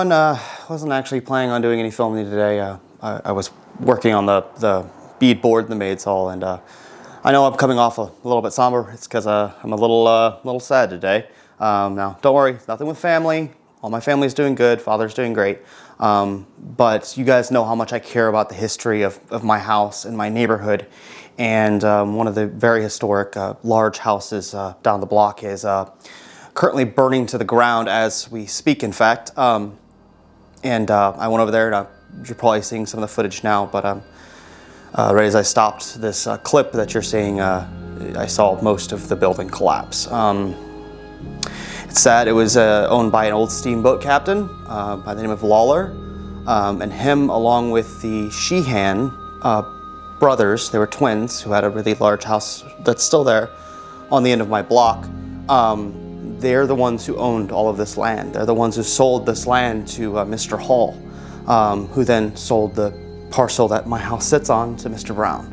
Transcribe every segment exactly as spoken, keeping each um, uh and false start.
on. Uh, wasn't actually planning on doing any filming today. Uh, I, I was working on the, the bead board in the maid's hall, and uh, I know I'm coming off a, a little bit somber. It's because uh, I'm a little uh, little sad today. Um, now, don't worry, nothing with family. All my family's doing good, father's doing great. Um, but you guys know how much I care about the history of, of my house and my neighborhood. And um, one of the very historic uh, large houses uh, down the block is uh, currently burning to the ground as we speak, in fact. Um, and uh, I went over there, and uh, you're probably seeing some of the footage now, but um, uh, right as I stopped this uh, clip that you're seeing, uh, I saw most of the building collapse. Um, It's sad. It was uh, owned by an old steamboat captain uh, by the name of Loler, um, and him, along with the Sheehan uh, brothers, they were twins who had a really large house that's still there on the end of my block. Um, they're the ones who owned all of this land. They're the ones who sold this land to uh, Mister Hall, um, who then sold the parcel that my house sits on to Mister Brown.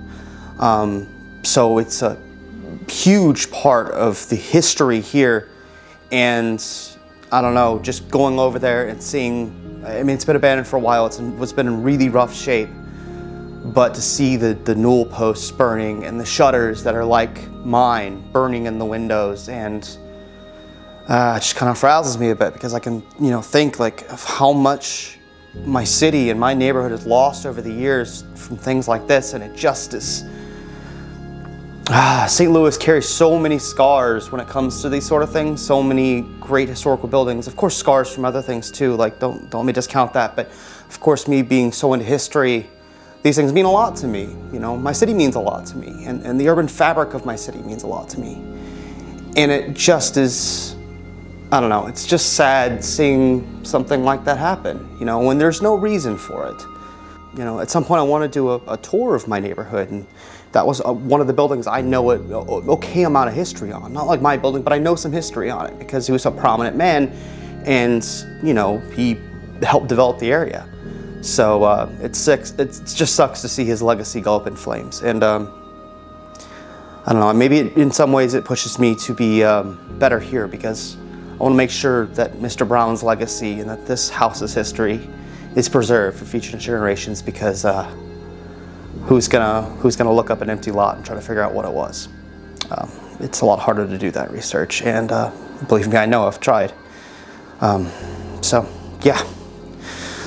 Um, so it's a huge part of the history here. And I don't know, just going over there and seeing, I mean, it's been abandoned for a while. It's, in, it's been in really rough shape, but to see the, the newel posts burning and the shutters that are like mine burning in the windows, and uh, it just kind of frazzles me a bit, because I can, you know, think like of how much my city and my neighborhood has lost over the years from things like this. And it just is, Ah, Saint Louis carries so many scars when it comes to these sort of things, so many great historical buildings. Of course, scars from other things too, like don't, don't let me discount that, but of course, me being so into history, these things mean a lot to me. You know, my city means a lot to me, and, and the urban fabric of my city means a lot to me. And it just is, I don't know, it's just sad seeing something like that happen, you know, when there's no reason for it. You know, at some point I want to do a, a tour of my neighborhood, and that was a, one of the buildings I know an okay amount of history on. Not like my building, but I know some history on it because he was a prominent man, and you know, he helped develop the area. So uh, it's sick. It's, it just sucks to see his legacy go up in flames. And um, I don't know. Maybe it, in some ways it pushes me to be um, better here, because I want to make sure that Mister Brown's legacy and that this house's history is preserved for future generations, because uh, who's gonna who's gonna look up an empty lot and try to figure out what it was? Um, it's a lot harder to do that research, and uh, believe me, I know I've tried. Um, so yeah,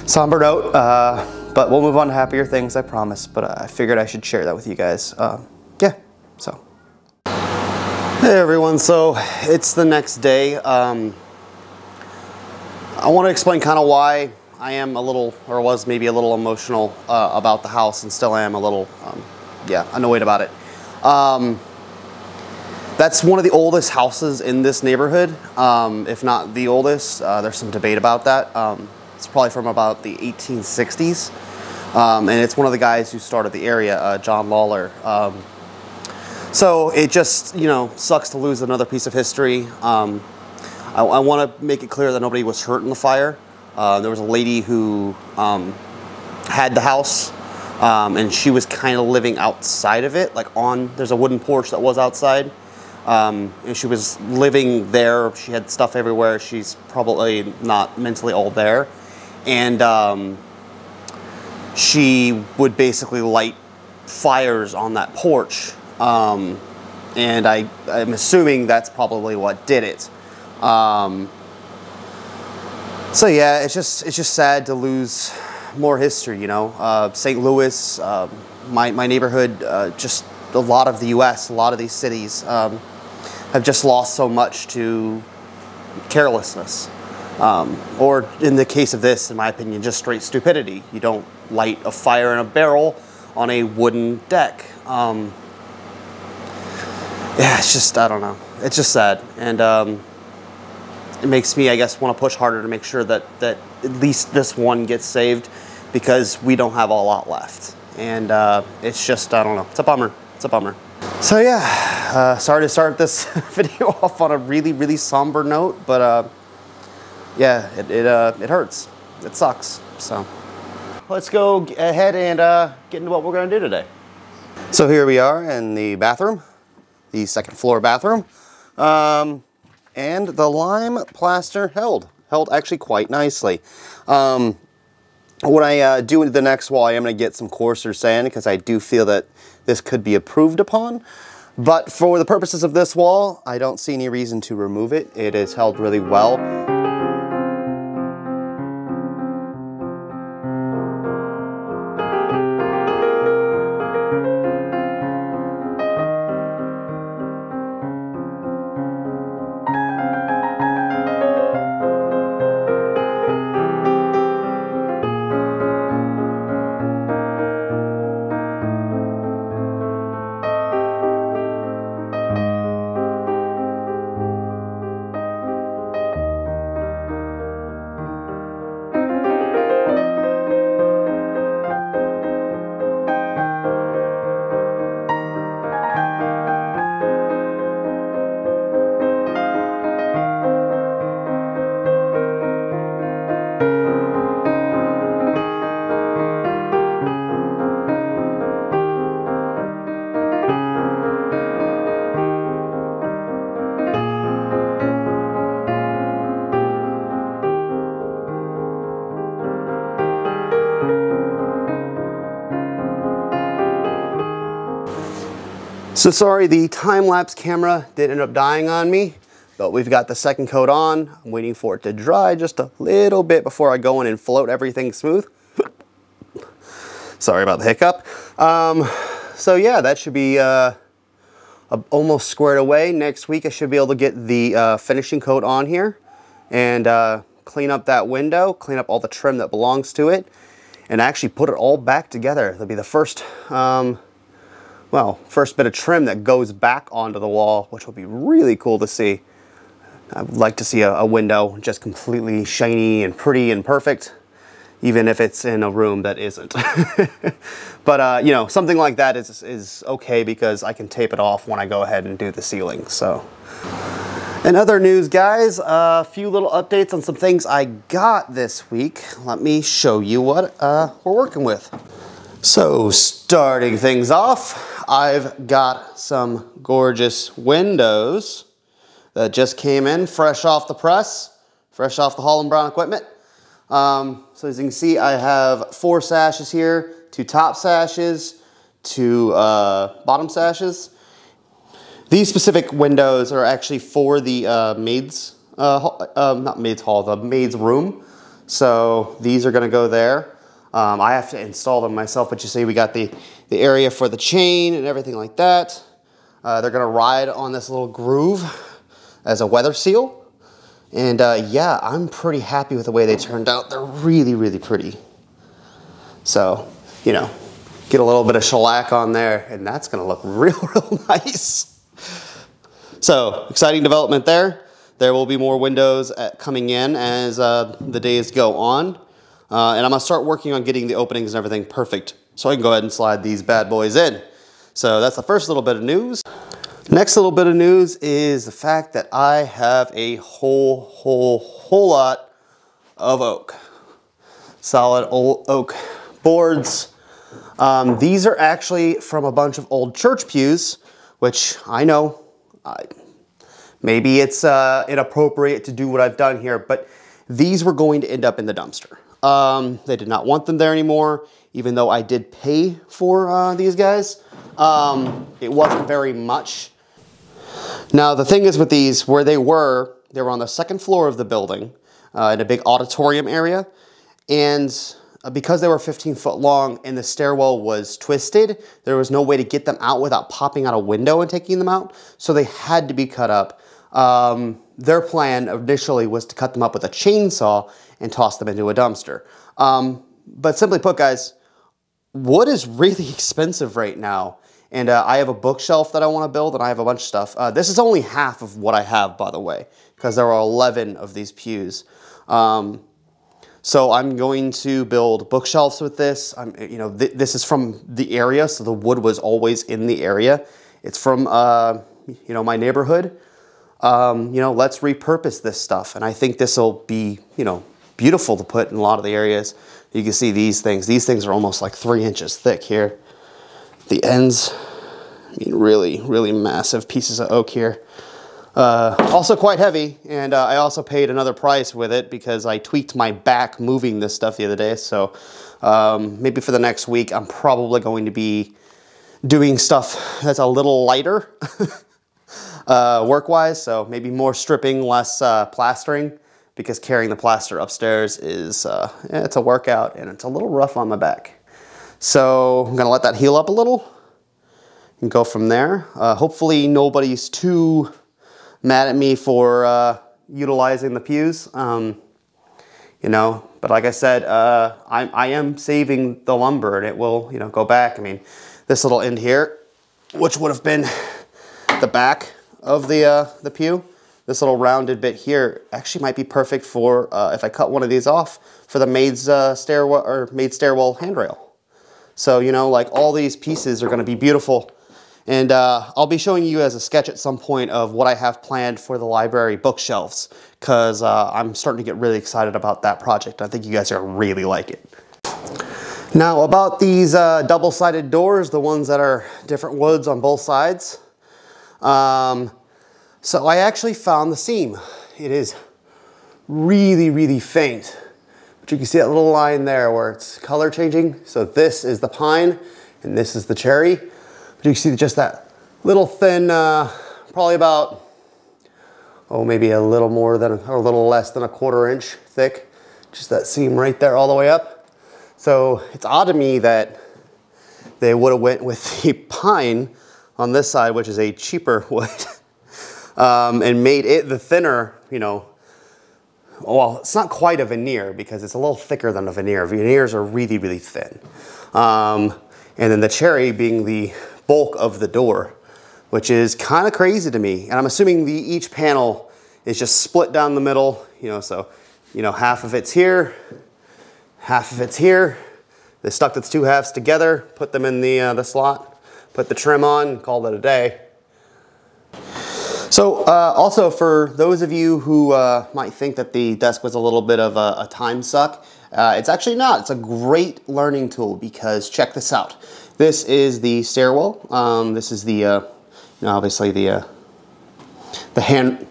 somber note, uh, but we'll move on to happier things, I promise. But uh, I figured I should share that with you guys. Um, yeah, so hey everyone, so it's the next day. Um, I want to explain kind of why I am a little, or was maybe a little emotional uh, about the house, and still am a little, um, yeah, annoyed about it. Um, that's one of the oldest houses in this neighborhood, um, if not the oldest. Uh, there's some debate about that. Um, it's probably from about the eighteen sixties, um, and it's one of the guys who started the area, uh, John Loler. Um, so it just, you know, sucks to lose another piece of history. Um, I, I want to make it clear that nobody was hurt in the fire. Uh, there was a lady who um, had the house, um, and she was kind of living outside of it, like on, there's a wooden porch that was outside, um, and she was living there. She had stuff everywhere. She's probably not mentally all there, and um, she would basically light fires on that porch, um, and I, I'm assuming that's probably what did it. Um, So yeah, it's just it's just sad to lose more history, you know. Uh, Saint Louis, uh, my my neighborhood, uh, just a lot of the U S, a lot of these cities um, have just lost so much to carelessness, um, or in the case of this, in my opinion, just straight stupidity. You don't light a fire in a barrel on a wooden deck. Um, yeah, it's just I don't know. It's just sad, and. Um, It makes me, I guess, want to push harder to make sure that, that at least this one gets saved, because we don't have a lot left. And uh, it's just, I don't know, it's a bummer. It's a bummer. So yeah, uh, sorry to start this video off on a really, really somber note, but uh, yeah, it, it, uh, it hurts. It sucks, so. Let's go ahead and uh, get into what we're gonna do today. So here we are in the bathroom, the second floor bathroom. Um, And the lime plaster held. held actually quite nicely. Um, when I uh, do the next wall, I am going to get some coarser sand because I do feel that this could be improved upon. But for the purposes of this wall, I don't see any reason to remove it. It is held really well. So sorry, the time-lapse camera did end up dying on me, but we've got the second coat on. I'm waiting for it to dry just a little bit before I go in and float everything smooth. Sorry about the hiccup. Um, so yeah, that should be uh, almost squared away. Next week I should be able to get the uh, finishing coat on here and uh, clean up that window, clean up all the trim that belongs to it, and actually put it all back together. That'll be the first... Um, Well, first bit of trim that goes back onto the wall, which will be really cool to see. I would like to see a, a window just completely shiny and pretty and perfect, even if it's in a room that isn't. But, uh, you know, something like that is, is okay because I can tape it off when I go ahead and do the ceiling, so. In other news, guys, a few little updates on some things I got this week. Let me show you what uh, we're working with. So, starting things off, I've got some gorgeous windows that just came in, fresh off the press, fresh off the Holland Brown equipment. Um, so as you can see, I have four sashes here, two top sashes, two uh, bottom sashes. These specific windows are actually for the uh, maid's, uh, uh, not maid's hall, the maid's room. So these are going to go there. Um, I have to install them myself, but you see we got the, the area for the chain and everything like that. Uh, they're going to ride on this little groove as a weather seal. And uh, yeah, I'm pretty happy with the way they turned out. They're really, really pretty. So, you know, get a little bit of shellac on there and that's going to look real, real nice. So, exciting development there. There will be more windows at, coming in as uh, the days go on. Uh, and I'm gonna start working on getting the openings and everything perfect so I can go ahead and slide these bad boys in. So that's the first little bit of news. Next little bit of news is the fact that I have a whole, whole, whole lot of oak. Solid old oak boards. Um, these are actually from a bunch of old church pews, which I know, I, maybe it's uh, inappropriate to do what I've done here, but these were going to end up in the dumpster. Um, they did not want them there anymore, even though I did pay for uh, these guys. Um, it wasn't very much. Now, the thing is with these, where they were, they were on the second floor of the building uh, in a big auditorium area. And because they were fifteen foot long and the stairwell was twisted, there was no way to get them out without popping out a window and taking them out. So they had to be cut up. Um, their plan initially was to cut them up with a chainsaw and toss them into a dumpster. Um, but simply put, guys, wood is really expensive right now. And uh, I have a bookshelf that I want to build, and I have a bunch of stuff. Uh, this is only half of what I have, by the way, because there are eleven of these pews. Um, so I'm going to build bookshelves with this. I'm, you know, th this is from the area, so the wood was always in the area. It's from, uh, you know, my neighborhood. Um, you know, let's repurpose this stuff. And I think this will be, you know, beautiful to put in a lot of the areas. You can see these things. These things are almost like three inches thick here. The ends, I mean, really, really massive pieces of oak here. Uh, also quite heavy, and uh, I also paid another price with it because I tweaked my back moving this stuff the other day, so um, maybe for the next week I'm probably going to be doing stuff that's a little lighter uh, work-wise, so maybe more stripping, less uh, plastering, because carrying the plaster upstairs is, uh, it's a workout and it's a little rough on my back. So I'm gonna let that heal up a little and go from there. Uh, hopefully nobody's too mad at me for uh, utilizing the pews, um, you know, but like I said, uh, I, I am saving the lumber and it will, you know, go back. I mean, this little end here, which would have been the back of the, uh, the pew, this little rounded bit here actually might be perfect for, uh, if I cut one of these off, for the maid's uh, stairwell or maid stairwell handrail. So, you know, like all these pieces are gonna be beautiful. And uh, I'll be showing you as a sketch at some point of what I have planned for the library bookshelves, because uh, I'm starting to get really excited about that project. I think you guys are gonna really like it. Now about these uh, double-sided doors, the ones that are different woods on both sides. Um, so I actually found the seam. It is really, really faint. But you can see that little line there where it's color changing. So this is the pine and this is the cherry. But you can see just that little thin, uh, probably about, oh, maybe a little more than, or a little less than a quarter inch thick. Just that seam right there all the way up. So it's odd to me that they would have went with the pine on this side, which is a cheaper wood, um, and made it the thinner, you know, well, it's not quite a veneer because it's a little thicker than a veneer. Veneers are really, really thin. Um, and then the cherry being the bulk of the door, which is kind of crazy to me. And I'm assuming the each panel is just split down the middle, you know, so, you know, half of it's here, half of it's here. They stuck its two halves together, put them in the, uh, the slot, put the trim on, called it a day. So uh, also for those of you who uh, might think that the desk was a little bit of a, a time suck, uh, it's actually not. It's a great learning tool because check this out. This is the stairwell. Um, this is the, uh, you know, obviously the, uh, the hand,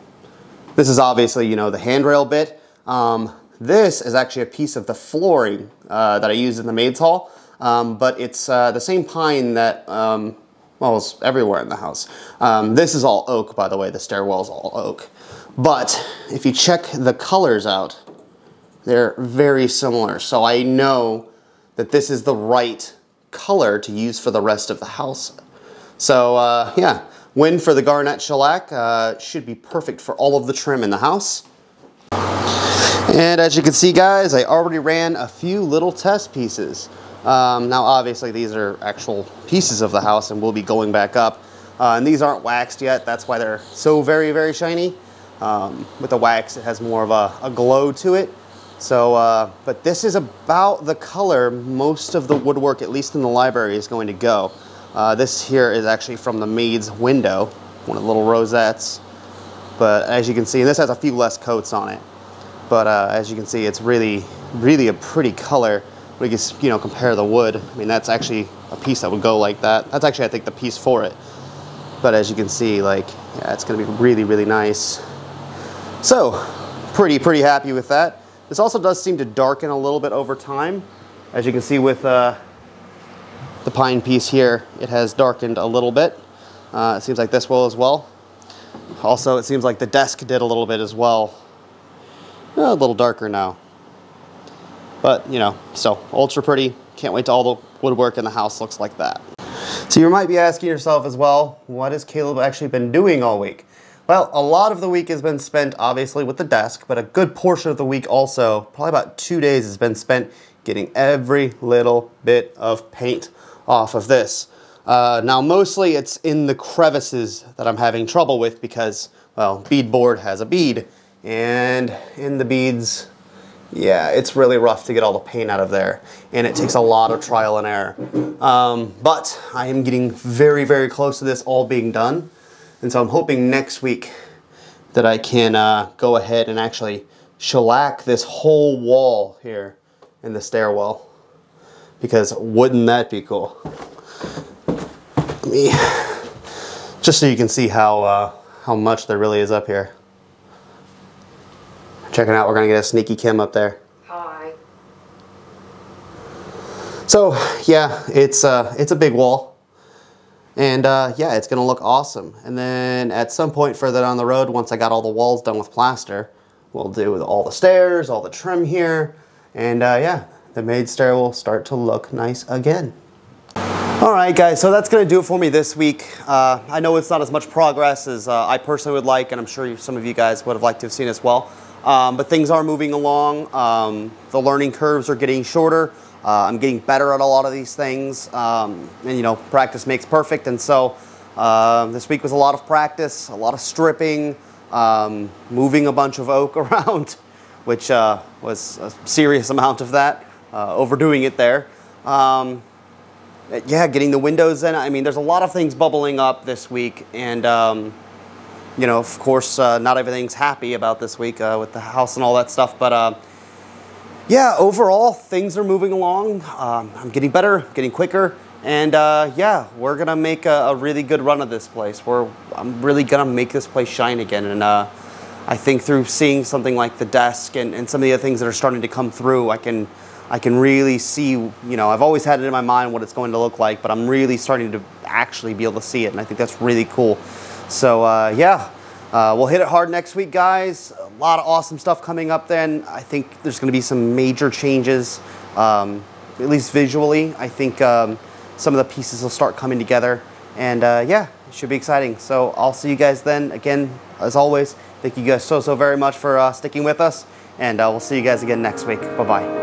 this is obviously, you know, the handrail bit. Um, this is actually a piece of the flooring uh, that I used in the maid's hall, um, but it's uh, the same pine that, um, well, it's everywhere in the house. Um, this is all oak, by the way, the stairwell is all oak. But if you check the colors out, they're very similar. So I know that this is the right color to use for the rest of the house. So uh, yeah, win for the garnet shellac. Uh, should be perfect for all of the trim in the house. And as you can see, guys, I already ran a few little test pieces. Um, now obviously these are actual pieces of the house and will be going back up. Uh, and these aren't waxed yet. That's why they're so very, very shiny. Um, with the wax, it has more of a, a glow to it. So, uh, but this is about the color most of the woodwork, at least in the library, is going to go. Uh, this here is actually from the maid's window, one of the little rosettes. But as you can see, this has a few less coats on it. But uh, as you can see, it's really, really a pretty color. We can, you know, compare the wood. I mean, that's actually a piece that would go like that. That's actually, I think, the piece for it. But as you can see, like, yeah, it's gonna be really, really nice. So, pretty, pretty happy with that. This also does seem to darken a little bit over time. As you can see with uh, the pine piece here, it has darkened a little bit. Uh, it seems like this will as well. Also, it seems like the desk did a little bit as well. A little darker now. But, you know, so ultra pretty. Can't wait till all the woodwork in the house looks like that. So you might be asking yourself as well, what has Caleb actually been doing all week? Well, a lot of the week has been spent obviously with the desk, but a good portion of the week also, probably about two days, has been spent getting every little bit of paint off of this. Uh, now mostly it's in the crevices that I'm having trouble with because, well, beadboard has a bead, and in the beads, yeah, it's really rough to get all the paint out of there, and it takes a lot of trial and error. Um, but I am getting very, very close to this all being done. And so I'm hoping next week that I can uh, go ahead and actually shellac this whole wall here in the stairwell, because wouldn't that be cool? Let me, just so you can see how, uh, how much there really is up here. Check it out, we're gonna get a sneaky Kim up there. Hi. So yeah, it's, uh, it's a big wall. And uh, yeah, it's gonna look awesome. And then at some point further down the road, once I got all the walls done with plaster, we'll do all the stairs, all the trim here. And uh, yeah, the maid stair will start to look nice again. All right guys, so that's gonna do it for me this week. Uh, I know it's not as much progress as uh, I personally would like, and I'm sure some of you guys would have liked to have seen as well. Um, but things are moving along. Um, the learning curves are getting shorter. Uh, I'm getting better at a lot of these things. Um, and you know, practice makes perfect. And so uh, this week was a lot of practice, a lot of stripping, um, moving a bunch of oak around, which uh, was a serious amount of that, uh, overdoing it there. Um, Yeah, getting the windows in. I mean, there's a lot of things bubbling up this week, and um, you know, of course, uh, not everything's happy about this week uh, with the house and all that stuff. But uh, yeah, overall, things are moving along. Um, I'm getting better, getting quicker, and uh, yeah, we're gonna make a, a really good run of this place. We're I'm really gonna make this place shine again, and uh, I think through seeing something like the desk and, and some of the other things that are starting to come through, I can. I can really see, you know, I've always had it in my mind what it's going to look like, but I'm really starting to actually be able to see it, and I think that's really cool. So uh, yeah, uh, we'll hit it hard next week, guys. A lot of awesome stuff coming up then. I think there's gonna be some major changes, um, at least visually. I think um, some of the pieces will start coming together, and uh, yeah, it should be exciting. So I'll see you guys then. Again, as always, thank you guys so, so very much for uh, sticking with us, and uh, we'll see you guys again next week. Bye-bye.